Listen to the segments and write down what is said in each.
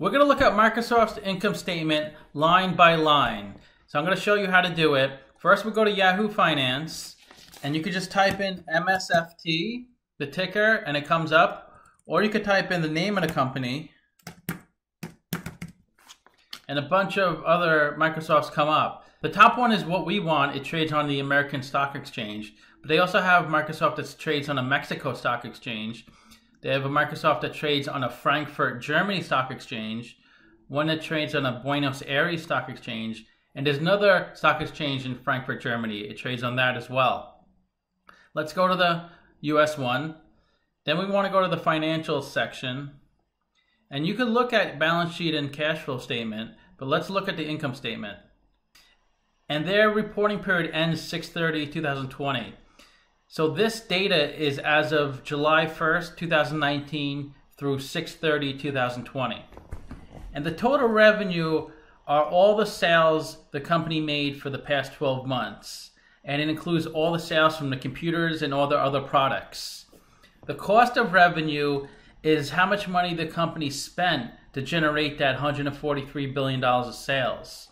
We're going to look at Microsoft's income statement line by line. So I'm going to show you how to do it. First, we'll go to Yahoo Finance, and you can just type in MSFT, the ticker, and it comes up. Or you could type in the name of the company, and a bunch of other Microsofts come up. The top one is what we want. It trades on the American Stock Exchange, but they also have Microsoft that trades on a Mexico Stock Exchange. They have a Microsoft that trades on a Frankfurt, Germany Stock Exchange, one that trades on a Buenos Aires Stock Exchange, and there's another stock exchange in Frankfurt, Germany. It trades on that as well. Let's go to the US one. Then we want to go to the financials section. And you can look at balance sheet and cash flow statement, but let's look at the income statement. And their reporting period ends 6/30/2020. So this data is as of July 1st, 2019 through 6/30/2020. And the total revenue are all the sales the company made for the past 12 months. And it includes all the sales from the computers and all the other products. The cost of revenue is how much money the company spent to generate that $143 billion of sales.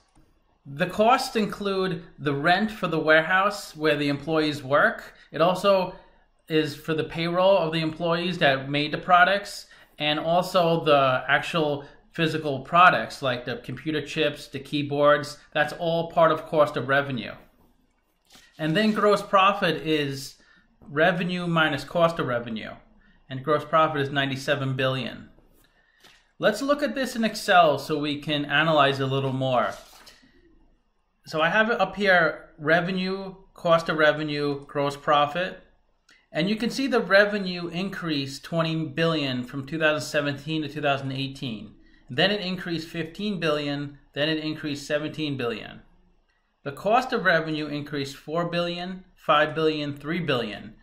The costs include the rent for the warehouse where the employees work. It also is for the payroll of the employees that made the products, and also the actual physical products like the computer chips, the keyboards. That's all part of cost of revenue. And then gross profit is revenue minus cost of revenue. And gross profit is $97 billion. Let's look at this in Excel so we can analyze a little more. So I have it up here, revenue, cost of revenue, gross profit. And you can see the revenue increased $20 billion from 2017 to 2018. Then it increased $15 billion, then it increased $17 billion. The cost of revenue increased $4 billion, $5 billion, $3 billion.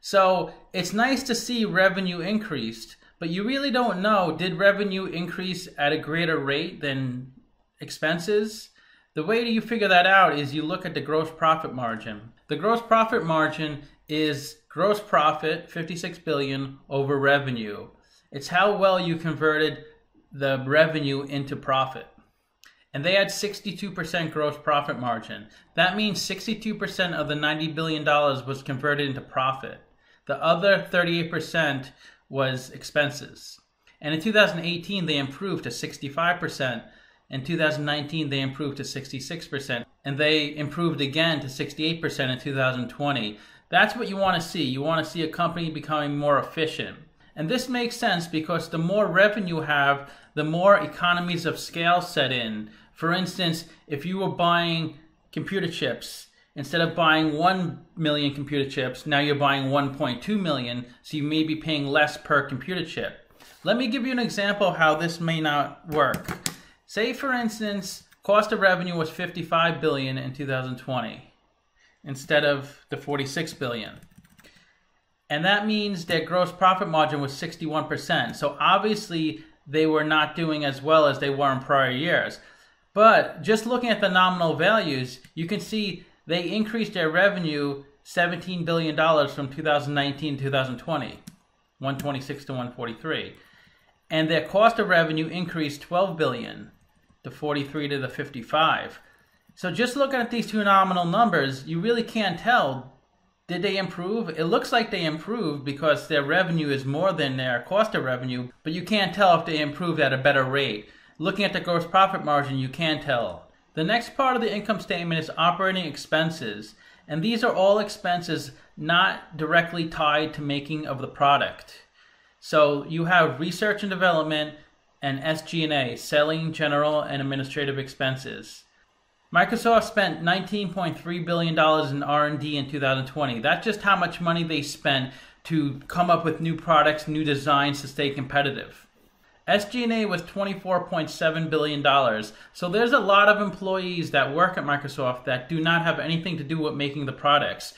So it's nice to see revenue increased, but you really don't know, did revenue increase at a greater rate than expenses? The way you figure that out is you look at the gross profit margin. The gross profit margin is gross profit, $56 billion, over revenue. It's how well you converted the revenue into profit. And they had 62% gross profit margin. That means 62% of the $90 billion was converted into profit. The other 38% was expenses. And in 2018, they improved to 65%. In 2019, they improved to 66%. And they improved again to 68% in 2020. That's what you want to see. You want to see a company becoming more efficient. And this makes sense because the more revenue you have, the more economies of scale set in. For instance, if you were buying computer chips, instead of buying 1 million computer chips, now you're buying 1.2 million, so you may be paying less per computer chip. Let me give you an example how this may not work. Say, for instance, cost of revenue was $55 billion in 2020 instead of the $46 billion. And that means their gross profit margin was 61%. So obviously they were not doing as well as they were in prior years. But just looking at the nominal values, you can see they increased their revenue $17 billion from 2019 to 2020, 126 to 143. And their cost of revenue increased $12 billion, the 43 to the 55. So just looking at these two nominal numbers, you really can't tell. Did they improve? It looks like they improved because their revenue is more than their cost of revenue, but you can't tell if they improved at a better rate. Looking at the gross profit margin, you can tell. The next part of the income statement is operating expenses, and these are all expenses not directly tied to making of the product. So you have research and development and SG&A, selling, general, and administrative expenses. Microsoft spent $19.3 billion in R&D in 2020. That's just how much money they spent to come up with new products, new designs to stay competitive. SG&A was $24.7 billion. So there's a lot of employees that work at Microsoft that do not have anything to do with making the products.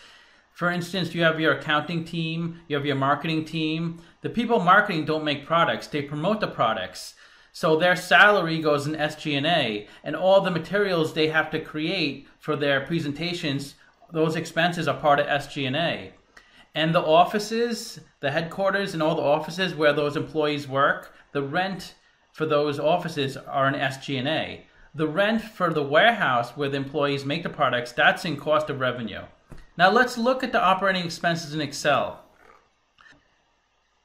For instance, you have your accounting team, you have your marketing team. The people marketing don't make products, they promote the products. So their salary goes in SG&A, and all the materials they have to create for their presentations, those expenses are part of SG&A. And the offices, the headquarters and all the offices where those employees work, the rent for those offices are in SG&A. The rent for the warehouse where the employees make the products, that's in cost of revenue. Now let's look at the operating expenses in Excel.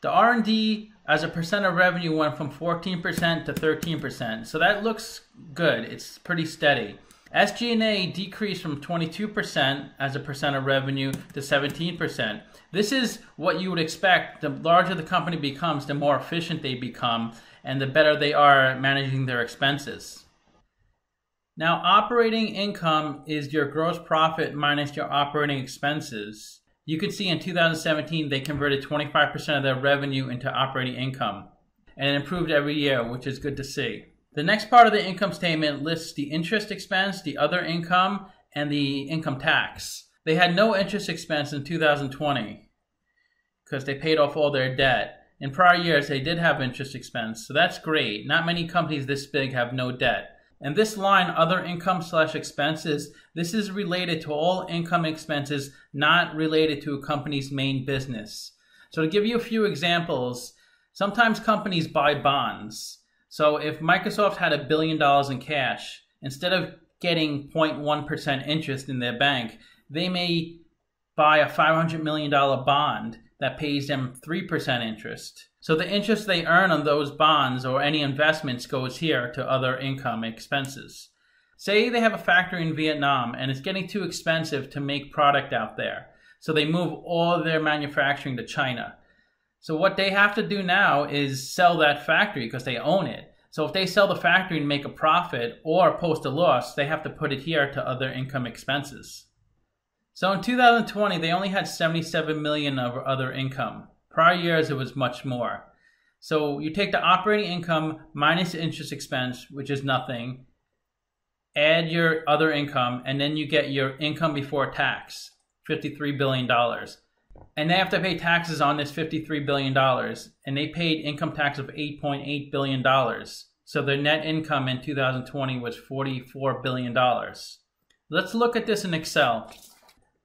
The R&D as a percent of revenue went from 14% to 13%, so that looks good. It's pretty steady. SG&A decreased from 22% as a percent of revenue to 17%. This is what you would expect. The larger the company becomes, the more efficient they become, and the better they are at managing their expenses. Now, operating income is your gross profit minus your operating expenses. You can see in 2017, they converted 25% of their revenue into operating income, and it improved every year, which is good to see. The next part of the income statement lists the interest expense, the other income, and the income tax. They had no interest expense in 2020 because they paid off all their debt. In prior years, they did have interest expense, so that's great. Not many companies this big have no debt. And this line, other income / expenses, this is related to all income expenses not related to a company's main business. So to give you a few examples, sometimes companies buy bonds. So if Microsoft had $1 billion in cash, instead of getting 0.1% interest in their bank, they may buy a $500 million bond that pays them 3% interest. So the interest they earn on those bonds or any investments goes here to other income expenses. Say they have a factory in Vietnam and it's getting too expensive to make product out there. So they move all of their manufacturing to China. So what they have to do now is sell that factory because they own it. So if they sell the factory and make a profit or post a loss, they have to put it here to other income expenses. So in 2020, they only had $77 million of other income. Prior years, it was much more. So you take the operating income minus interest expense, which is nothing, add your other income, and then you get your income before tax, $53 billion. And they have to pay taxes on this $53 billion, and they paid income tax of $8.8 billion. So their net income in 2020 was $44 billion. Let's look at this in Excel.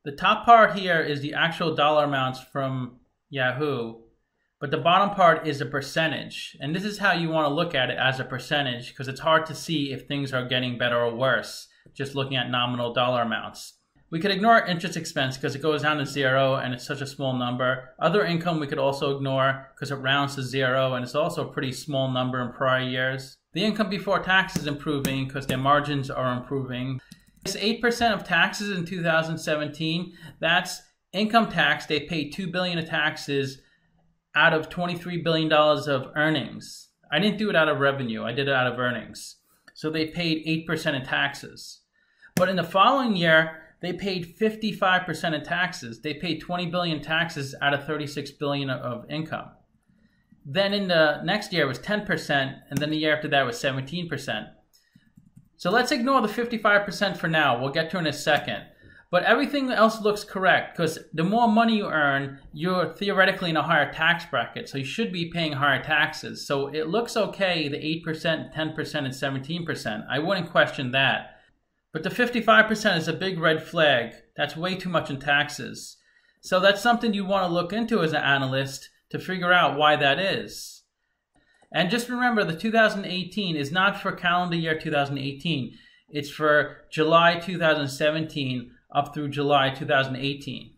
The top part here is the actual dollar amounts from Yahoo, but the bottom part is a percentage. And this is how you want to look at it, as a percentage, because it's hard to see if things are getting better or worse, just looking at nominal dollar amounts. We could ignore interest expense because it goes down to zero and it's such a small number. Other income we could also ignore because it rounds to zero and it's also a pretty small number in prior years. The income before tax is improving because their margins are improving. It's 8% of taxes in 2017. That's income tax. They paid $2 billion of taxes out of $23 billion of earnings. I didn't do it out of revenue. I did it out of earnings. So they paid 8% of taxes. But in the following year, they paid 55% of taxes. They paid $20 billion taxes out of $36 billion of income. Then in the next year, it was 10%. And then the year after that was 17%. So let's ignore the 55% for now. We'll get to it in a second. But everything else looks correct because the more money you earn, you're theoretically in a higher tax bracket. So you should be paying higher taxes. So it looks okay, the 8%, 10%, and 17%. I wouldn't question that. But the 55% is a big red flag. That's way too much in taxes. So that's something you want to look into as an analyst to figure out why that is. And just remember, the 2018 is not for calendar year 2018. It's for July 2017 up through July 2018.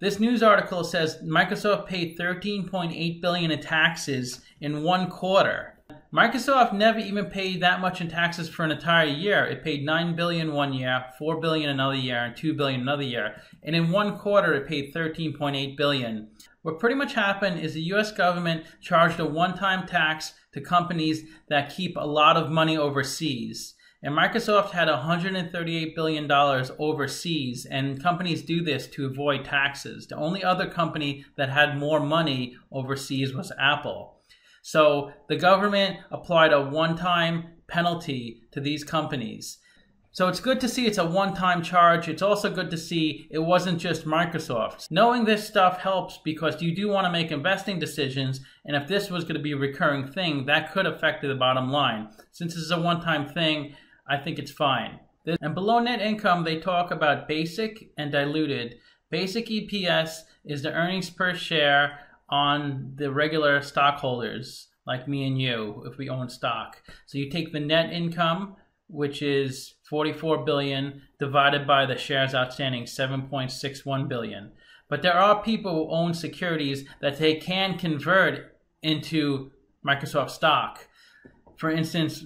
This news article says Microsoft paid $13.8 billion in taxes in one quarter. Microsoft never even paid that much in taxes for an entire year. It paid $9 billion one year, $4 billion another year, and $2 billion another year. And in one quarter, it paid $13.8 billion. What pretty much happened is the U.S. government charged a one-time tax to companies that keep a lot of money overseas. And Microsoft had $138 billion overseas, and companies do this to avoid taxes. The only other company that had more money overseas was Apple. So the government applied a one-time penalty to these companies. So it's good to see it's a one-time charge. It's also good to see it wasn't just Microsoft. Knowing this stuff helps because you do want to make investing decisions, and if this was going to be a recurring thing, that could affect the bottom line. Since this is a one-time thing, I think it's fine. And below net income, they talk about basic and diluted. Basic EPS is the earnings per share on the regular stockholders. like me and you, if we own stock. So you take the net income, which is $44 billion, divided by the shares outstanding, 7.61 billion. But there are people who own securities that they can convert into Microsoft stock. For instance,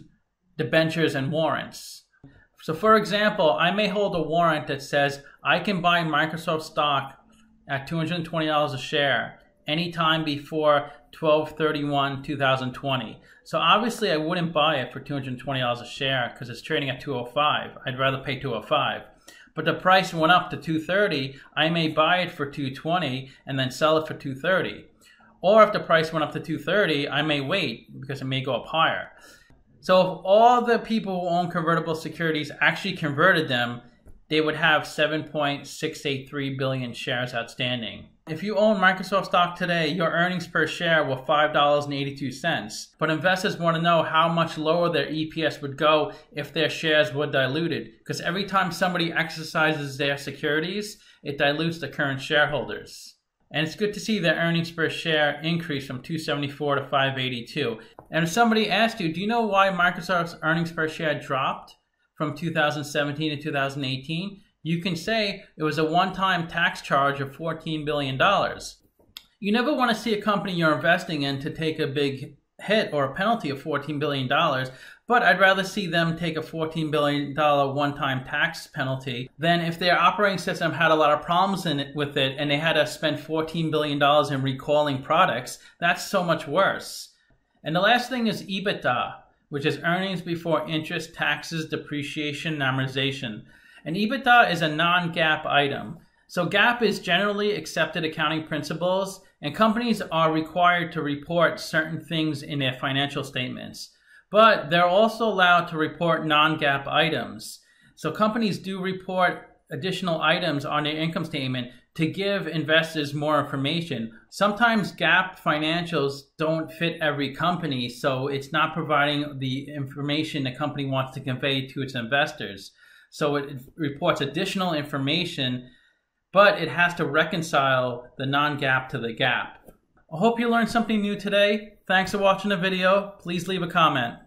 debentures and warrants. So for example, I may hold a warrant that says I can buy Microsoft stock at $220 a share anytime before 12/31/2020. So obviously I wouldn't buy it for $220 a share because it's trading at 205. I'd rather pay 205. But the price went up to 230. I may buy it for 220 and then sell it for 230. Or if the price went up to 230, I may wait because it may go up higher. So if all the people who own convertible securities actually converted them, they would have 7.683 billion shares outstanding. If you own Microsoft stock today, your earnings per share were $5.82. But investors want to know how much lower their EPS would go if their shares were diluted. Because every time somebody exercises their securities, it dilutes the current shareholders. And it's good to see their earnings per share increase from 274 to 582. And if somebody asked you, do you know why Microsoft's earnings per share dropped from 2017 to 2018? You can say it was a one-time tax charge of $14 billion. You never want to see a company you're investing in to take a big hit or a penalty of $14 billion, but I'd rather see them take a $14 billion one-time tax penalty than if their operating system had a lot of problems in it with it and they had to spend $14 billion in recalling products. That's so much worse. And the last thing is EBITDA, which is earnings before interest, taxes, depreciation, and amortization. And EBITDA is a non-GAAP item. So GAAP is generally accepted accounting principles, and companies are required to report certain things in their financial statements. But they're also allowed to report non-GAAP items. So companies do report additional items on their income statement to give investors more information. Sometimes GAAP financials don't fit every company, so it's not providing the information the company wants to convey to its investors. So it reports additional information, but it has to reconcile the non-GAAP to the GAAP. I hope you learned something new today. Thanks for watching the video. Please leave a comment.